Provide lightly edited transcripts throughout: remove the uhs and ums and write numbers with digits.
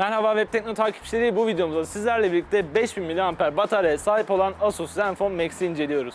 Merhaba Webtekno takipçileri, bu videomuzda sizlerle birlikte 5000 mAh bataryaya sahip olan Asus Zenfone Max'i inceliyoruz.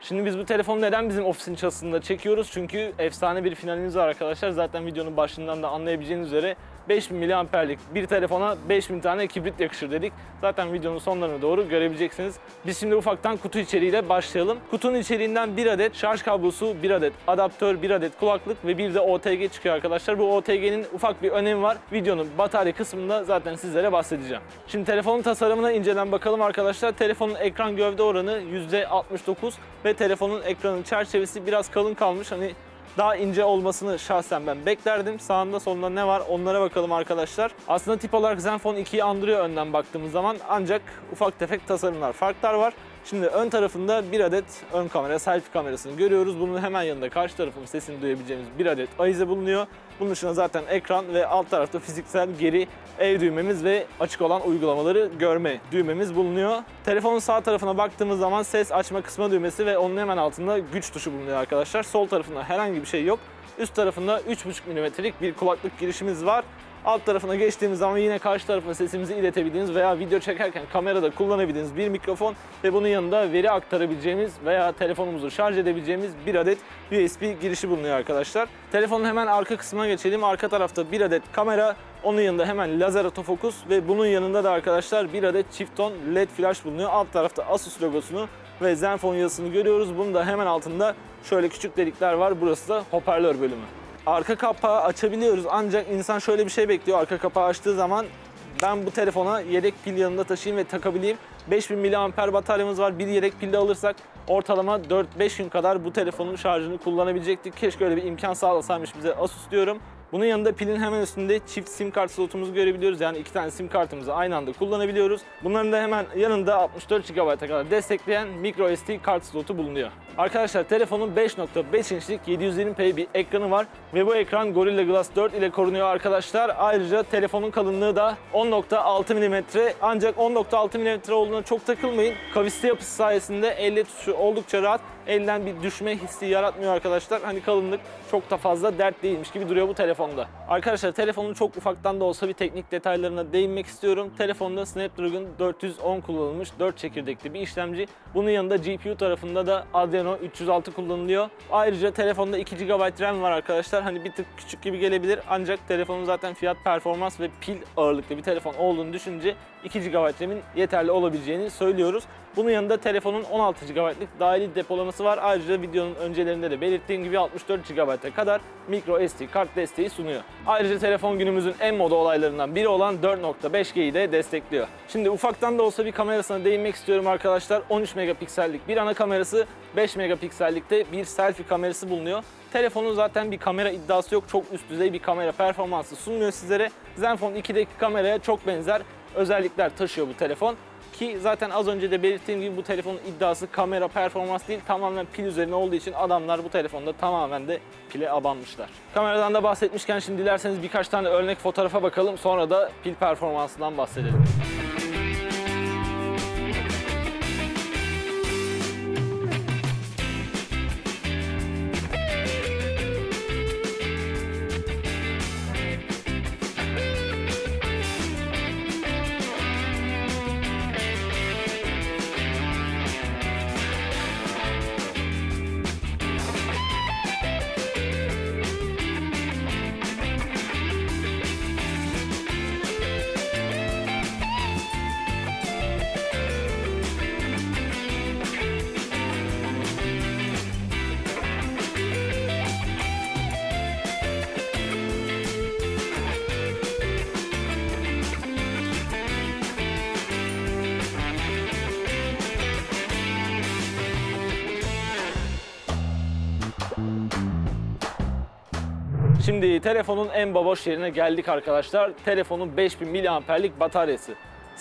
Şimdi biz bu telefonu neden bizim ofisin çatısında çekiyoruz? Çünkü efsane bir finalimiz var arkadaşlar. Zaten videonun başından da anlayabileceğiniz üzere 5000 mAh'lik bir telefona 5000 tane kibrit yakışır dedik. Zaten videonun sonlarına doğru görebileceksiniz. Biz şimdi ufaktan kutu içeriğiyle başlayalım. Kutunun içeriğinden 1 adet şarj kablosu, 1 adet adaptör, 1 adet kulaklık ve bir de OTG çıkıyor arkadaşlar. Bu OTG'nin ufak bir önemi var. Videonun batarya kısmında zaten sizlere bahsedeceğim. Şimdi telefonun tasarımına inceden bakalım arkadaşlar. Telefonun ekran gövde oranı %69 ve telefonun ekranın çerçevesi biraz kalın kalmış. Hani daha ince olmasını şahsen ben beklerdim. Sağında solunda ne var onlara bakalım arkadaşlar. Aslında tip olarak Zenfone 2'yi andırıyor önden baktığımız zaman. Ancak ufak tefek tasarımlar, farklar var. Şimdi ön tarafında bir adet ön kamera, selfie kamerasını görüyoruz. Bunun hemen yanında karşı tarafın sesini duyabileceğimiz bir adet avize bulunuyor. Bunun dışında zaten ekran ve alt tarafta fiziksel geri ev düğmemiz ve açık olan uygulamaları görme düğmemiz bulunuyor. Telefonun sağ tarafına baktığımız zaman ses açma kısma düğmesi ve onun hemen altında güç tuşu bulunuyor arkadaşlar. Sol tarafında herhangi bir şey yok. Üst tarafında 3,5 mm'lik bir kulaklık girişimiz var. Alt tarafına geçtiğimiz zaman yine karşı tarafına sesimizi iletebildiğiniz veya video çekerken kamerada kullanabildiğiniz bir mikrofon ve bunun yanında veri aktarabileceğimiz veya telefonumuzu şarj edebileceğimiz bir adet USB girişi bulunuyor arkadaşlar. Telefonun hemen arka kısmına geçelim. Arka tarafta bir adet kamera, onun yanında hemen lazer otofokus ve bunun yanında da arkadaşlar bir adet çift ton LED flash bulunuyor. Alt tarafta Asus logosunu ve Zenfone yazısını görüyoruz. Bunun da hemen altında şöyle küçük delikler var. Burası da hoparlör bölümü. Arka kapağı açabiliyoruz ancak insan şöyle bir şey bekliyor arka kapağı açtığı zaman: ben bu telefona yedek pil yanında taşıyayım ve takabileyim. 5000 mAh bataryamız var. Bir yedek pille alırsak ortalama 4-5 gün kadar bu telefonun şarjını kullanabilecektik. Keşke öyle bir imkan sağlasaymış bize Asus diyorum. Bunun yanında pilin hemen üstünde çift sim kart slotumuzu görebiliyoruz. Yani 2 tane sim kartımızı aynı anda kullanabiliyoruz. Bunların da hemen yanında 64 GB'a kadar destekleyen microSD kart slotu bulunuyor. Arkadaşlar telefonun 5.5 inçlik 720p bir ekranı var ve bu ekran Gorilla Glass 4 ile korunuyor arkadaşlar. Ayrıca telefonun kalınlığı da 10.6 mm. Ancak 10.6 mm olduğuna çok takılmayın. Kavisli yapısı sayesinde elle tutuşu oldukça rahat. Elden bir düşme hissi yaratmıyor arkadaşlar. Hani kalınlık çok da fazla dert değilmiş gibi duruyor bu telefonda. Arkadaşlar telefonun çok ufaktan da olsa bir teknik detaylarına değinmek istiyorum. Telefonda Snapdragon 410 kullanılmış, 4 çekirdekli bir işlemci. Bunun yanında GPU tarafında da Adreno 306 kullanılıyor. Ayrıca telefonda 2 GB RAM var arkadaşlar. Hani bir tık küçük gibi gelebilir ancak telefonun zaten fiyat, performans ve pil ağırlıklı bir telefon olduğunu düşünce 2 GB RAM'in yeterli olabileceğini söylüyoruz. Bunun yanında telefonun 16 GB'lık dahili depolaması var. Ayrıca videonun öncelerinde de belirttiğim gibi 64 GB'a kadar microSD kart desteği sunuyor. Ayrıca telefon günümüzün en moda olaylarından biri olan 4.5G'yi de destekliyor. Şimdi ufaktan da olsa bir kamerasına değinmek istiyorum arkadaşlar. 13 megapiksellik bir ana kamerası, 5 megapiksellikte bir selfie kamerası bulunuyor. Telefonun zaten bir kamera iddiası yok. Çok üst düzey bir kamera performansı sunmuyor sizlere. Zenfone 2'deki kameraya çok benzer özellikler taşıyor bu telefon. Ki zaten az önce de belirttiğim gibi bu telefonun iddiası kamera, performans değil, tamamen pil üzerine olduğu için adamlar bu telefonda tamamen de pile abanmışlar. Kameradan da bahsetmişken şimdi dilerseniz birkaç tane örnek fotoğrafa bakalım, sonra da pil performansından bahsedelim. Şimdi telefonun en baboş yerine geldik arkadaşlar. Telefonun 5000 mAh'lik bataryası.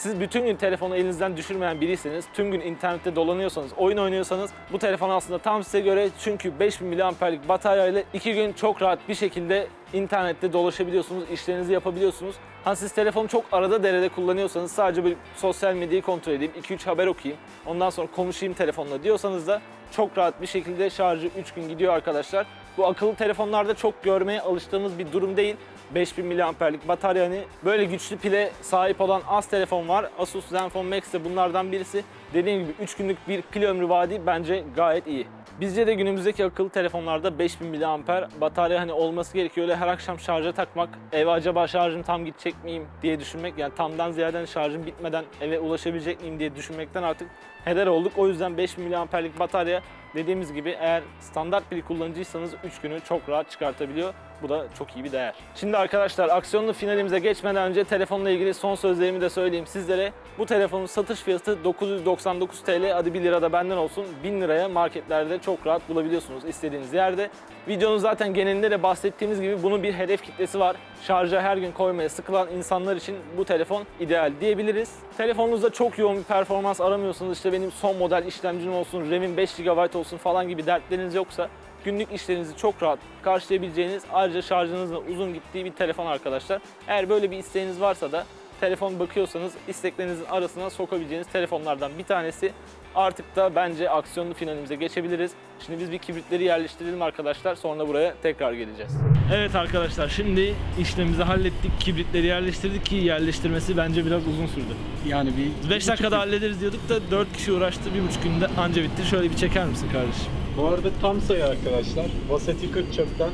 Siz bütün gün telefonu elinizden düşürmeyen biriyseniz, tüm gün internette dolanıyorsanız, oyun oynuyorsanız bu telefon aslında tam size göre, çünkü 5000 mAh'lik bataryayla 2 gün çok rahat bir şekilde internette dolaşabiliyorsunuz, işlerinizi yapabiliyorsunuz. Ha, siz telefonu çok arada derede kullanıyorsanız, sadece bir sosyal medyayı kontrol edeyim, 2-3 haber okuyayım, ondan sonra konuşayım telefonla diyorsanız da çok rahat bir şekilde şarjı 3 gün gidiyor arkadaşlar. Bu akıllı telefonlarda çok görmeye alıştığımız bir durum değil. 5000 mAh'lik batarya, hani böyle güçlü pile sahip olan az telefon var. Asus Zenfone Max de bunlardan birisi. Dediğim gibi 3 günlük bir pil ömrü vaadi bence gayet iyi. Bizce de günümüzdeki akıllı telefonlarda 5000 mAh batarya hani olması gerekiyor. Öyle her akşam şarja takmak, eve acaba şarjım tam gidecek miyim diye düşünmek, yani tamdan ziyade şarjım bitmeden eve ulaşabilecek miyim diye düşünmekten artık heder olduk. O yüzden 5000 mAh'lik batarya, dediğimiz gibi eğer standart bir kullanıcıysanız 3 günü çok rahat çıkartabiliyor. Bu da çok iyi bir değer. Şimdi arkadaşlar, aksiyonlu finalimize geçmeden önce telefonla ilgili son sözlerimi de söyleyeyim sizlere. Bu telefonun satış fiyatı 999 TL. Hadi 1 lira da benden olsun. 1000 liraya marketlerde çok rahat bulabiliyorsunuz istediğiniz yerde. Videonun zaten genelinde de bahsettiğimiz gibi bunun bir hedef kitlesi var. Şarja her gün koymaya sıkılan insanlar için bu telefon ideal diyebiliriz. Telefonunuzda çok yoğun bir performans aramıyorsanız, işte benim son model işlemcim olsun, RAM'im 5 GB olsun falan gibi dertleriniz yoksa, günlük işlerinizi çok rahat karşılayabileceğiniz, ayrıca şarjınızla uzun gittiği bir telefon arkadaşlar. Eğer böyle bir isteğiniz varsa da, telefon bakıyorsanız isteklerinizin arasına sokabileceğiniz telefonlardan bir tanesi. Artık da bence aksiyonlu finalimize geçebiliriz. Şimdi biz bir kibritleri yerleştirelim arkadaşlar, sonra buraya tekrar geleceğiz. Evet arkadaşlar, şimdi işlemimizi hallettik, kibritleri yerleştirdik ki yerleştirmesi bence biraz uzun sürdü. Yani bir 5 dakikada hallederiz diyorduk da 4 kişi uğraştı, 1,5 günde anca bitti. Şöyle bir çeker misin kardeşim? Bu arada tam sayı arkadaşlar, vasati 40 çöpten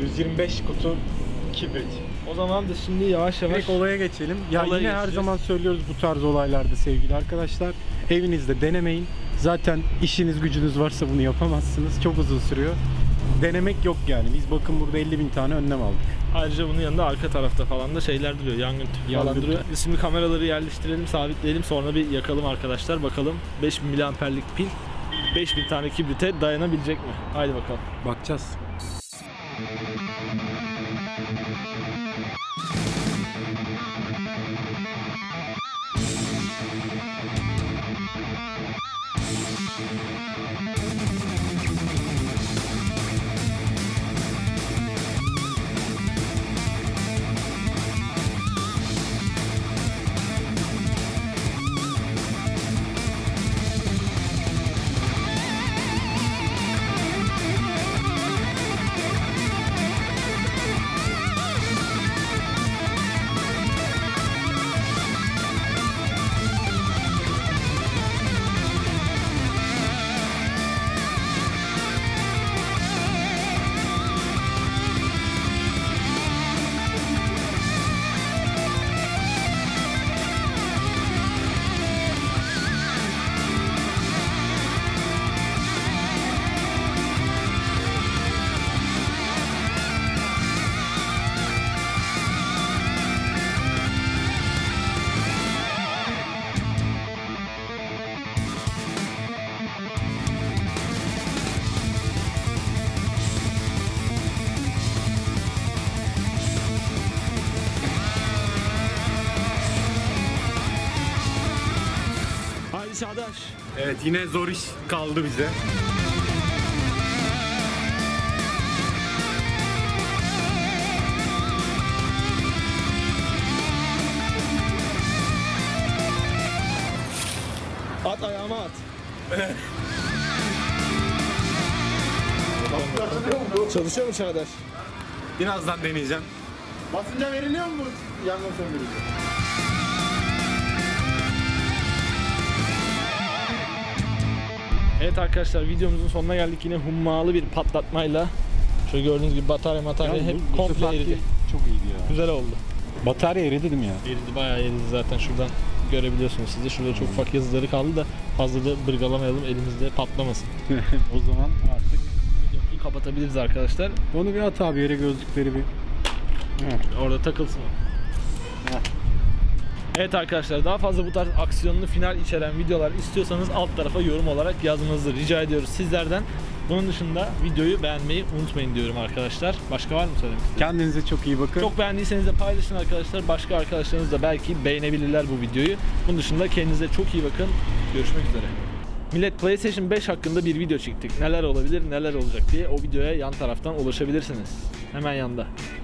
125 kutu kibrit. O zaman da şimdi yavaş yavaş olaya geçelim. Ya yine her zaman söylüyoruz bu tarz olaylarda sevgili arkadaşlar, evinizde denemeyin. Zaten işiniz gücünüz varsa bunu yapamazsınız, çok uzun sürüyor. Denemek yok yani. Biz bakın burada 50.000 tane önlem aldık. Ayrıca bunun yanında arka tarafta falan da şeyler duruyor, yangın tüpü falan duruyor. Şimdi kameraları yerleştirelim, sabitleyelim, sonra bir yakalım arkadaşlar. Bakalım 5000 mAh'lik pil 5000 tane kibrite dayanabilecek mi? Haydi bakalım. Bakacağız. Evet, yine zor iş kaldı bize. At ayağıma at. Çalışıyor mu Çağdaş? Birazdan deneyeceğim. Basınca veriliyor mu bu yangın söndürücü? Evet arkadaşlar, videomuzun sonuna geldik. Yine hummalı bir patlatmayla. Şöyle gördüğünüz gibi batarya hep komple eridi. Çok iyiydi ya. Güzel oldu. Batarya eridi dedim ya. Eridi, bayağı eridi zaten, şuradan görebiliyorsunuz siz de. Şurada çok ufak yazıları kaldı da fazla da bırgalamayalım, elimizde patlamasın. O zaman artık videomuzu kapatabiliriz arkadaşlar. Onu bir at abi yere, gözlükleri bir. Orada takılsın. Evet arkadaşlar, daha fazla bu tarz aksiyonlu final içeren videolar istiyorsanız alt tarafa yorum olarak yazmanızı rica ediyoruz sizlerden. Bunun dışında videoyu beğenmeyi unutmayın diyorum arkadaşlar. Başka var mı söylemek istedim? Kendinize çok iyi bakın. Çok beğendiyseniz de paylaşın arkadaşlar. Başka arkadaşlarınız da belki beğenebilirler bu videoyu. Bunun dışında kendinize çok iyi bakın. Görüşmek üzere. Millet, PlayStation 5 hakkında bir video çektik. Neler olabilir, neler olacak diye o videoya yan taraftan ulaşabilirsiniz. Hemen yanda.